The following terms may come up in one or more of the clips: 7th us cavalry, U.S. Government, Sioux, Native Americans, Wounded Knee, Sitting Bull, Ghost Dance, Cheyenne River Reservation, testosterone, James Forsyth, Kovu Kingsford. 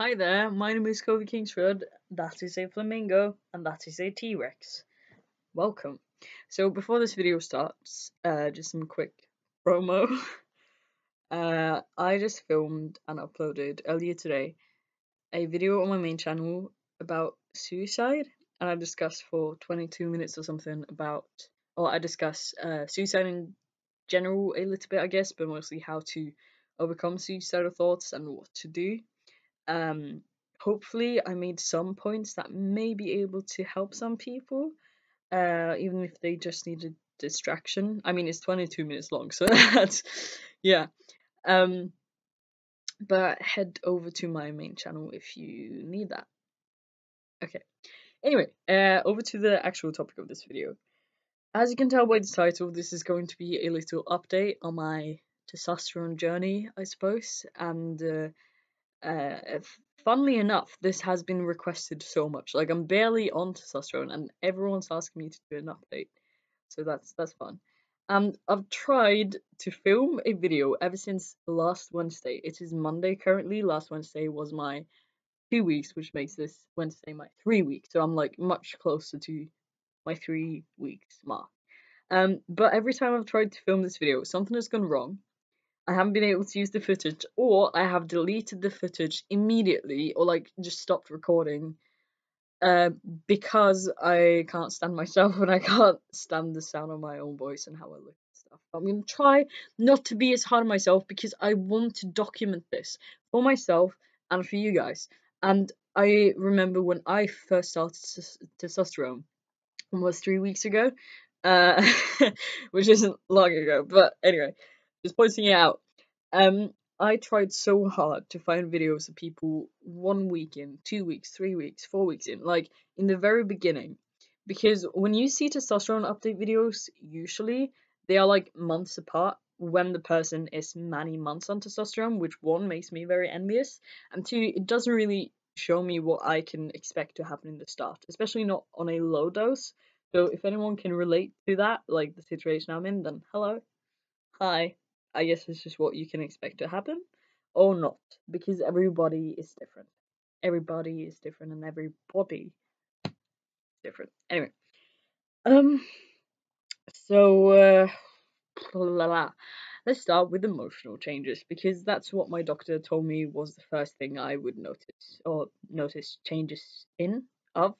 Hi there, my name is Kovu Kingsford, that is a flamingo, and that is a T-Rex. Welcome. So before this video starts, just some quick promo. I just filmed and uploaded earlier today a video on my main channel about suicide, and I discussed for 22 minutes or something about, or I discuss suicide in general a little bit, I guess, but mostly how to overcome suicidal thoughts and what to do. Hopefully I made some points that may be able to help some people, even if they just need a distraction. I mean, it's 22 minutes long, so that's, yeah. But head over to my main channel if you need that. Okay, anyway, over to the actual topic of this video. As you can tell by the title, this is going to be a little update on my testosterone journey, I suppose, and funnily enough, this has been requested so much. Like, I'm barely on testosterone and everyone's asking me to do an update, so that's fun. And I've tried to film a video ever since last Wednesday. It is Monday currently. Last Wednesday was my 2 weeks, which makes this Wednesday my 3 weeks, so I'm like much closer to my 3 weeks mark. But every time I've tried to film this video, something has gone wrong. I haven't been able to use the footage, or I have deleted the footage immediately, or like just stopped recording because I can't stand myself and I can't stand the sound of my own voice and how I look and stuff. But I'm going to try not to be as hard on myself because I want to document this for myself and for you guys. And I remember when I first started testosterone, almost 3 weeks ago, which isn't long ago, but anyway. Just pointing it out. I tried so hard to find videos of people 1 week in, 2 weeks, 3 weeks, 4 weeks in, like in the very beginning, because when you see testosterone update videos, usually they are like months apart when the person is many months on testosterone, which one, makes me very envious, and two, it doesn't really show me what I can expect to happen in the start, especially not on a low dose. So if anyone can relate to that, like the situation I'm in, then hello, hi. I guess it's just what you can expect to happen or not, because everybody is different. Everybody is different and everybody is different. Anyway, let's start with emotional changes, because that's what my doctor told me was the first thing I would notice, or notice changes in, of,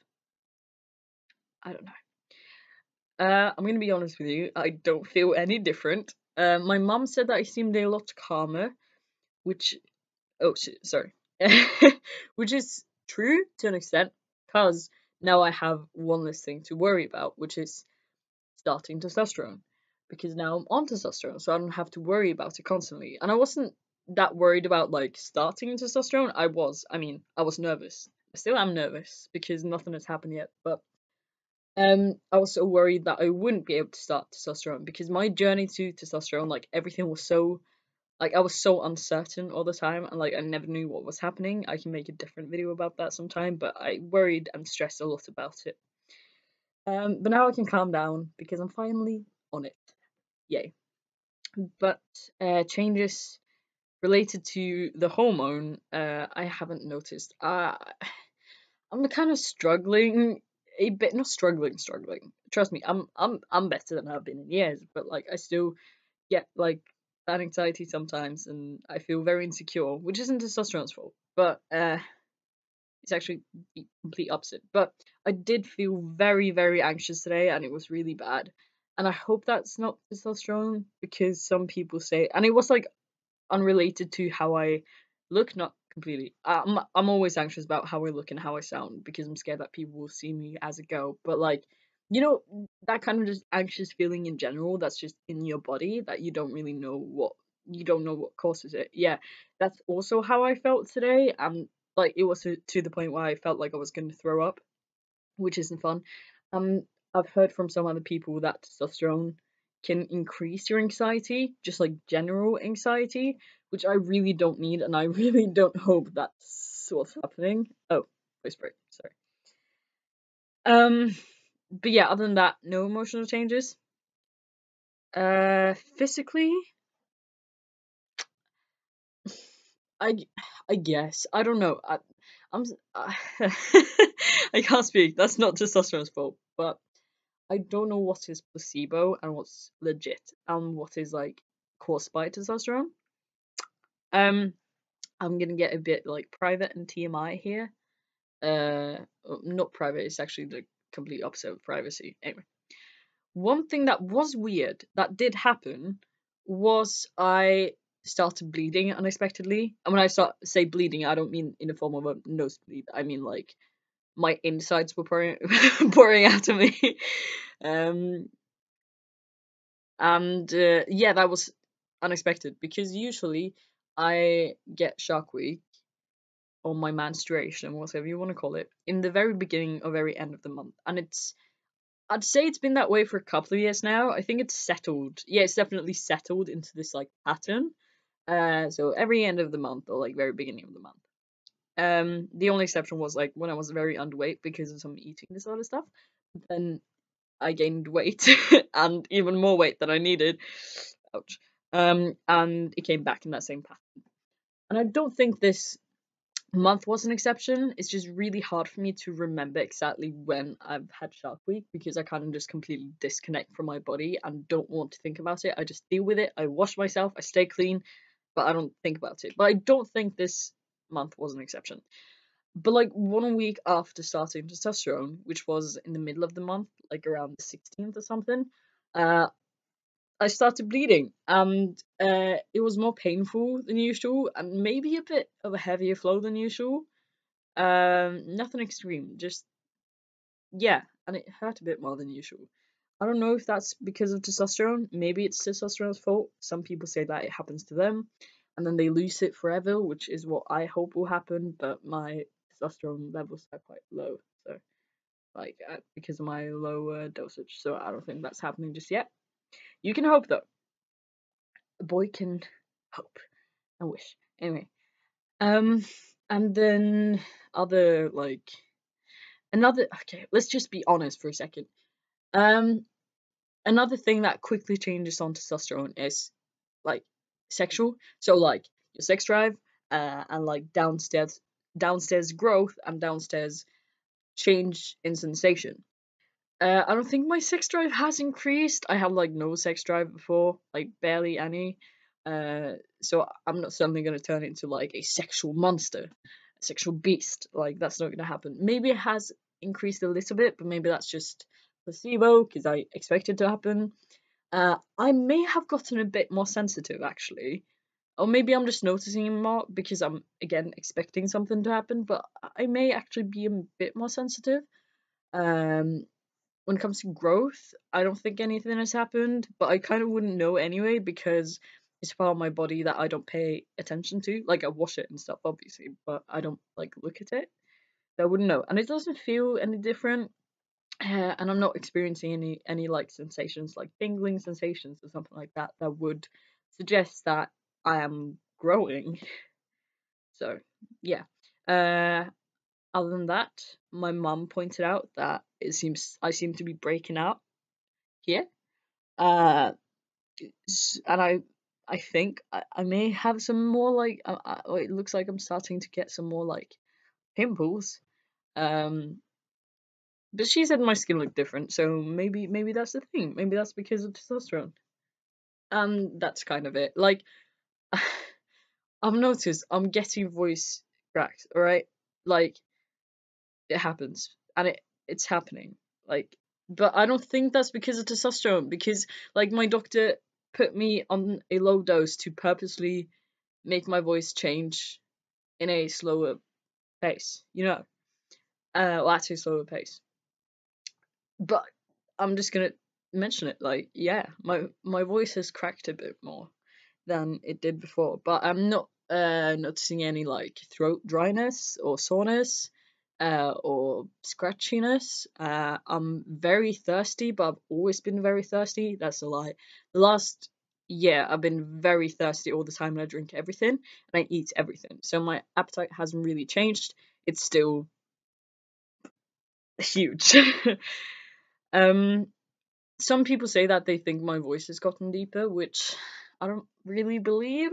I don't know. I'm going to be honest with you, I don't feel any different. My mum said that I seemed a lot calmer, which, oh shit, sorry, which is true to an extent, because now I have one less thing to worry about, which is starting testosterone, because now I'm on testosterone, so I don't have to worry about it constantly. And I wasn't that worried about, like, starting testosterone. I was nervous. I still am nervous, because nothing has happened yet, but I was so worried that I wouldn't be able to start testosterone, because my journey to testosterone, like, everything was so, like, I was so uncertain all the time, and like I never knew what was happening. I can make a different video about that sometime, but I worried and stressed a lot about it. But now I can calm down because I'm finally on it. Yay. But changes related to the hormone, I haven't noticed. I'm kind of struggling. A bit, not struggling. Trust me, I'm better than I've been in years, but like I still get like bad anxiety sometimes, and I feel very insecure, which isn't testosterone's fault, but it's actually the complete opposite. But I did feel very, very anxious today, and it was really bad. And I hope that's not testosterone, because some people say, and it was like unrelated to how I look, not completely. I'm always anxious about how I look and how I sound, because I'm scared that people will see me as a girl, but like, you know, that kind of just anxious feeling in general that's just in your body, that you don't really know what, you don't know what causes it. Yeah, that's also how I felt today, and like it was to the point where I felt like I was going to throw up, which isn't fun. I've heard from some other people that testosterone can increase your anxiety, just like general anxiety, which I really don't need, and I really don't hope that's what's happening. Oh, voice break, sorry. But yeah, other than that, no emotional changes. Physically, I guess. I don't know. I can't speak. That's not testosterone's fault, but I don't know what is placebo and what's legit and what is like caused by testosterone. I'm gonna get a bit like private and TMI here. Not private. It's actually the complete opposite of privacy. Anyway, one thing that was weird that did happen was I started bleeding unexpectedly. And when I say bleeding, I don't mean in the form of a nosebleed. I mean like my insides were pouring out of me. Yeah, that was unexpected because usually I get Shark Week or my menstruation, whatever you want to call it, in the very beginning or very end of the month. And I'd say it's been that way for a couple of years now. I think it's settled. Yeah, it's definitely settled into this like pattern. So every end of the month or like very beginning of the month. The only exception was like when I was very underweight because of some eating disorder stuff. Then I gained weight and even more weight than I needed. Ouch. And it came back in that same pattern. And I don't think this month was an exception. It's just really hard for me to remember exactly when I've had Shark Week because I kind of just completely disconnect from my body and don't want to think about it. I just deal with it. I wash myself. I stay clean, but I don't think about it. But I don't think this month was an exception. But like 1 week after starting testosterone, which was in the middle of the month, like around the 16th or something, I started bleeding, and it was more painful than usual, and maybe a bit of a heavier flow than usual. Nothing extreme, just yeah, and it hurt a bit more than usual. I don't know if that's because of testosterone. Maybe it's testosterone's fault. Some people say that it happens to them, and then they lose it forever, which is what I hope will happen. But my testosterone levels are quite low, so like because of my lower dosage, so I don't think that's happening just yet. You can hope though. A boy can hope and wish. Anyway, and then other like another. Okay, let's just be honest for a second. Another thing that quickly changes on testosterone is like sexual. So like your sex drive, and like downstairs growth and downstairs change in sensation. I don't think my sex drive has increased. I had like no sex drive before, like barely any. So I'm not suddenly going to turn into like a sexual monster, a sexual beast. Like that's not going to happen. Maybe it has increased a little bit, but maybe that's just placebo because I expect it to happen. I may have gotten a bit more sensitive actually. Or maybe I'm just noticing it more because I'm again expecting something to happen, but I may actually be a bit more sensitive. When it comes to growth, I don't think anything has happened, but I kind of wouldn't know anyway because it's a part of my body that I don't pay attention to. Like I wash it and stuff, obviously, but I don't like look at it. So I wouldn't know, and it doesn't feel any different. And I'm not experiencing any like sensations, like tingling sensations or something like that, that would suggest that I am growing. So yeah. Other than that, my mum pointed out that I seem to be breaking out here, and I think I may have some more like it looks like I'm starting to get some more like pimples, but she said my skin looked different, so maybe that's the thing. Maybe that's because of testosterone, and that's kind of it. Like I've noticed I'm getting voice cracks. All right, like. It happens, and it's happening, like, but I don't think that's because of testosterone, because like my doctor put me on a low dose to purposely make my voice change in a slower pace, you know, well, actually slower pace, but I'm just gonna mention it, like, yeah, my voice has cracked a bit more than it did before, but I'm not noticing any like throat dryness or soreness, or scratchiness. I'm very thirsty, but I've always been very thirsty. That's a lie. The last year, I've been very thirsty all the time, and I drink everything, and I eat everything. So my appetite hasn't really changed. It's still huge. Some people say that they think my voice has gotten deeper, which I don't really believe.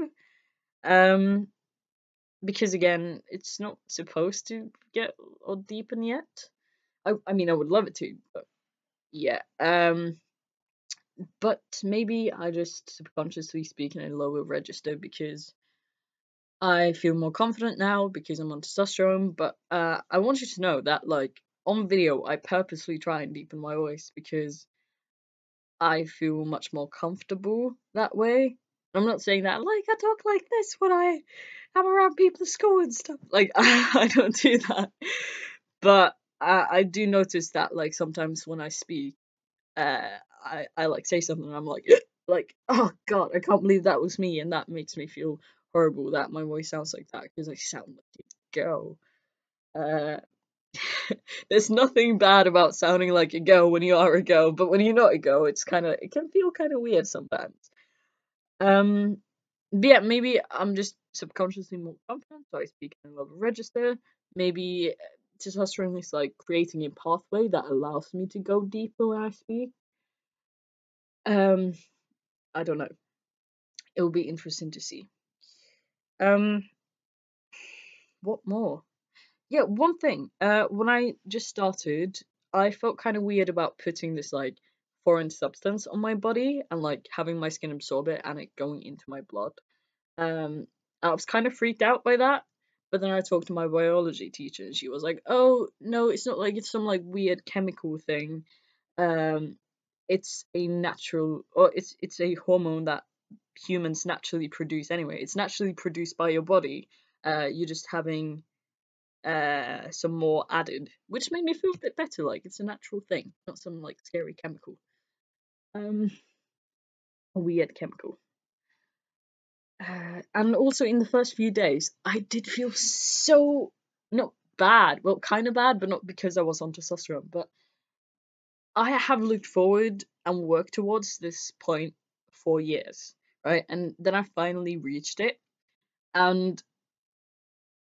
because again, it's not supposed to get or deepen yet. I mean, I would love it to, but yeah. But maybe I just subconsciously speak in a lower register because I feel more confident now because I'm on testosterone. But I want you to know that, like, on video, I purposely try and deepen my voice because I feel much more comfortable that way. I'm not saying that, like, I talk like this when I am around people at school and stuff. Like, I don't do that. But I do notice that, like, sometimes when I speak, I like, say something and I'm like, oh, God, I can't believe that was me. And that makes me feel horrible that my voice sounds like that because I sound like a girl. There's nothing bad about sounding like a girl when you are a girl, but when you're not a girl, it's kind of, it can feel kind of weird sometimes. But yeah, maybe I'm just subconsciously more confident, so I speak in a lower register. Maybe testosterone is like creating a pathway that allows me to go deeper when I speak. I don't know. It will be interesting to see. What more? Yeah, one thing. When I just started, I felt kind of weird about putting this like foreign substance on my body and like having my skin absorb it and it going into my blood. I was kind of freaked out by that, but then I talked to my biology teacher and she was like, "Oh no, it's not like it's some like weird chemical thing. It's a natural, or it's a hormone that humans naturally produce anyway. It's naturally produced by your body. You're just having some more added," which made me feel a bit better. Like, it's a natural thing, not some like scary chemical. A weird chemical. And also in the first few days, I did feel so, not bad, well, kind of bad, but not because I was on testosterone, but I have looked forward and worked towards this point for years, right? And then I finally reached it, and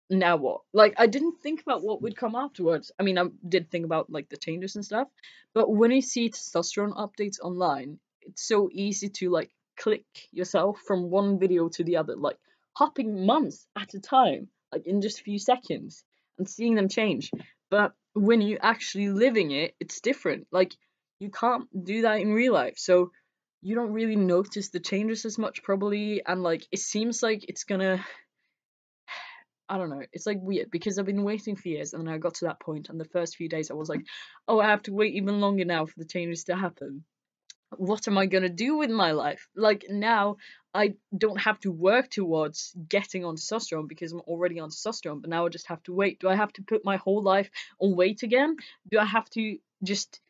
now what? Like, I didn't think about what would come afterwards. I mean, I did think about, like, the changes and stuff, but when I see testosterone updates online, it's so easy to, like, click yourself from one video to the other, like hopping months at a time, like in just a few seconds, and seeing them change. But when you're actually living it, it's different. Like, you can't do that in real life, so you don't really notice the changes as much, probably. And like, it seems like it's gonna, I don't know, it's like weird because I've been waiting for years, and then I got to that point, and the first few days I was like, oh, I have to wait even longer now for the changes to happen. What am I gonna do with my life? Like, now I don't have to work towards getting on testosterone because I'm already on testosterone, but now I just have to wait. Do I have to put my whole life on wait again? Do I have to just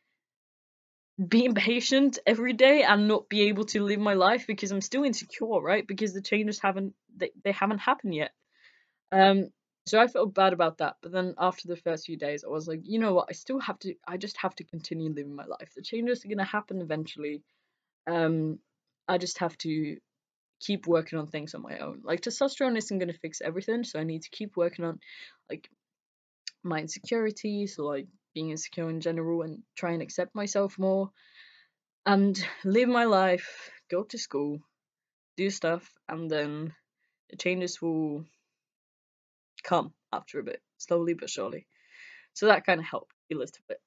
be impatient every day and not be able to live my life because I'm still insecure, right? Because the changes haven't, they haven't happened yet. So I felt bad about that, but then after the first few days, I was like, you know what, I just have to continue living my life. The changes are going to happen eventually. I just have to keep working on things on my own. Like, testosterone isn't going to fix everything, so I need to keep working on, like, my insecurities, so, like, being insecure in general, and try and accept myself more, and live my life, go to school, do stuff, and then the changes will come after a bit, slowly but surely. So that kind of helped a little bit,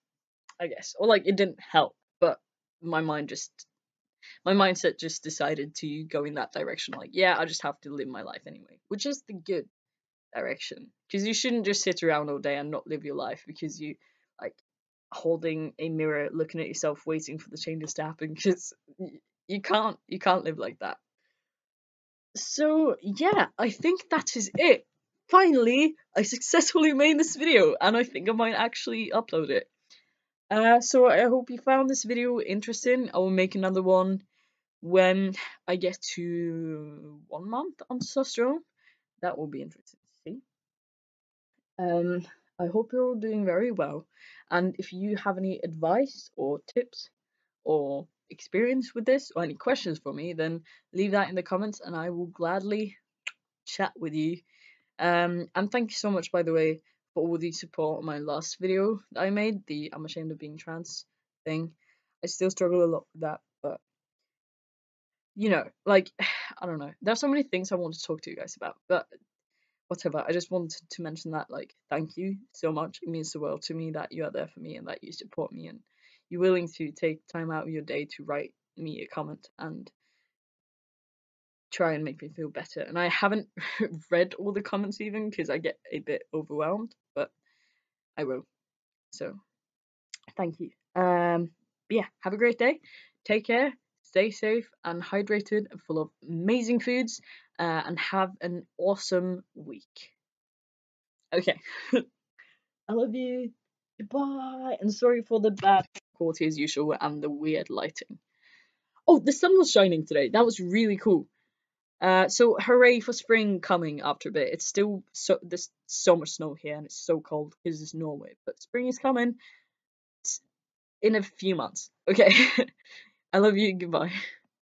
I guess. Or like, it didn't help, but my mindset just decided to go in that direction. Like, yeah, I just have to live my life anyway, which is the good direction, because you shouldn't just sit around all day and not live your life because you like holding a mirror, looking at yourself, waiting for the changes to happen, because you can't live like that. So yeah, I think that is it. Finally, I successfully made this video, and I think I might actually upload it. So I hope you found this video interesting. I will make another one when I get to 1 month on testosterone. That will be interesting to see. I hope you're all doing very well, and if you have any advice or tips or experience with this or any questions for me, then leave that in the comments and I will gladly chat with you. And thank you so much, by the way, for all the support on my last video that I made, the I'm ashamed of being trans thing. I still struggle a lot with that, but, you know, like, I don't know. There's so many things I want to talk to you guys about, but whatever. I just wanted to mention that, like, thank you so much. It means the world to me that you are there for me and that you support me and you're willing to take time out of your day to write me a comment and try and make me feel better. And I haven't read all the comments even because I get a bit overwhelmed, but I will. So thank you. But yeah, have a great day. Take care. Stay safe and hydrated and full of amazing foods, and have an awesome week. Okay. I love you. Goodbye. And sorry for the bad quality as usual and the weird lighting. Oh, the sun was shining today. That was really cool. So hooray for spring coming after a bit. It's still there's so much snow here and it's so cold because it's Norway. But spring is coming in a few months. Okay. I love you. Goodbye.